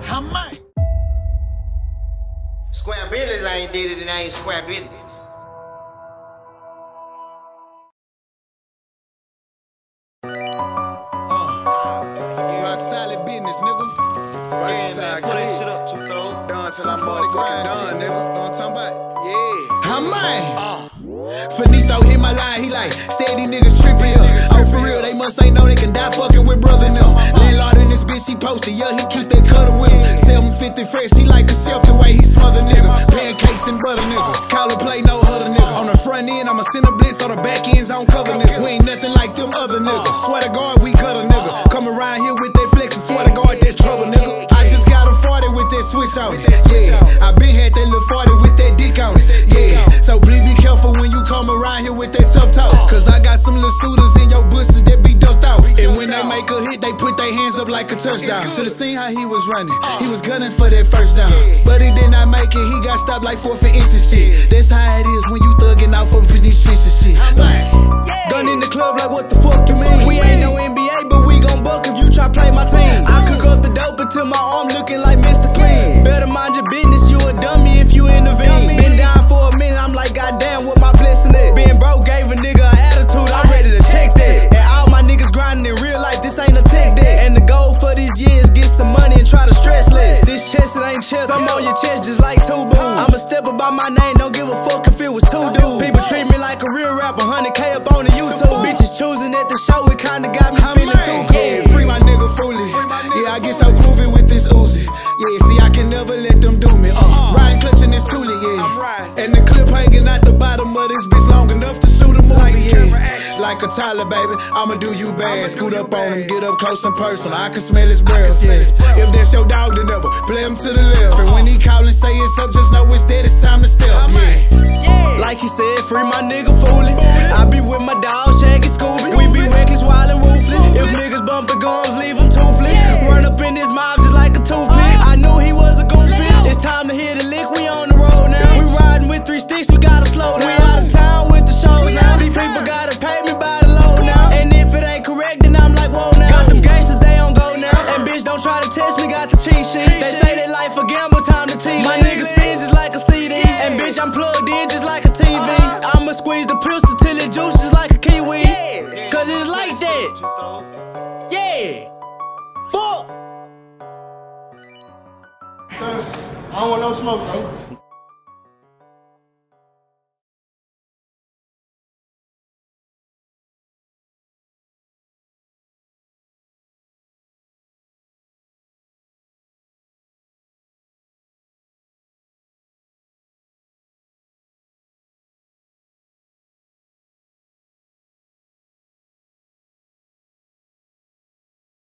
How much? Square business, I ain't did it and I ain't square business. Rock solid business, nigga. Yeah, man, pull that shit up, too, though. Done till I'm 40 grand, done, nigga. Don't talk about it. Yeah. How much? Faneeto hit my line, he like, steady niggas tripping up. Oh, for real, they must ain't know they can die fucking with brother them. Landlord in this bitch, he posted, yeah, he keep that cutter with him. 750 fresh, he like the shelf the way he smother niggas. Pancakes and butter nigga, call a play, no other nigga. On the front end, I'ma send a blitz, on the back end's on cover nigga. We ain't nothing like them other niggas, swear to God we cut a nigga. Come around here with that flex and swear to God that's trouble nigga. I just got a 40 with that switch on it, yeah. I been had that little 40 with that dick on it, yeah. So please be careful when you come around here with that tough talk, cause I got some little shooters in your bushes that be ducked out. And when they make a hit, they put their hands up like a touchdown. Should've seen how he was running, he was gunning for that first down, but he did not make it, he got stopped like 4 for inches shit. That's how it is when you thugging out for pretty shit and shit. Like, gun in the club like what the fuck you mean? We ain't no NBA, but we gon' buck if you try play my team. I cook up the dope until my arm looking like Mr. Clean. Better mind your business, you a dummy if you intervene. Been down for a minute, I'm like goddamn what my blessing is. Being broke gave a nigga an attitude, I'm ready to check that. And all my niggas grinding in real life, this ain't a tech deck. And the goal for these years, get some money and try to stress less. This chest, it ain't chest, I'm on your chest just like two boots. I'ma step up by my name, don't give a fuck if it was two dudes. People treat me like a real rapper, 100K up on the YouTube. Bitches choosing at the show, it kinda got me feeling too cool. Yeah, free my nigga fully, yeah, I get so groovy with this Uzi. Yeah, see, I can never let them do me. Ryan clutching this Thule, yeah. And the clip hanging out the bottom of this bitch long enough to shoot a movie, yeah. Like a Tyler, baby, I'ma do you bad. Scoot up on him, get up close and personal. I can smell his breath, yeah. If that's your dog, then never play him to the left. And when he call and say it's up, just know it's dead, it's time to step, yeah. Like he said, free my nigga fooling. I be with my dog, Shaggy Scooby. We be reckless, wild and ruthless. If niggas bumpin' guns, leave them toothless. Run up in this mob just like a toothpick. I knew he was a goofy. It's time to hit a lick, we on the road now. We riding with 3 sticks, we gotta slow down. We out of town with the shows now. These people gotta pay me by the load now. And if it ain't correct, then I'm like, whoa now. Got them gangsters, they on go now. And bitch, don't try to test me, got the cheat sheet. They say that life a gamble, time to team. My niggas spins just like a CD. And bitch, I'm plugged in just like a TV. I'ma squeeze the pistol till it juice just like a kiwi. Cause it's like that. Yeah. Fuck. I don't want no smoke, bro.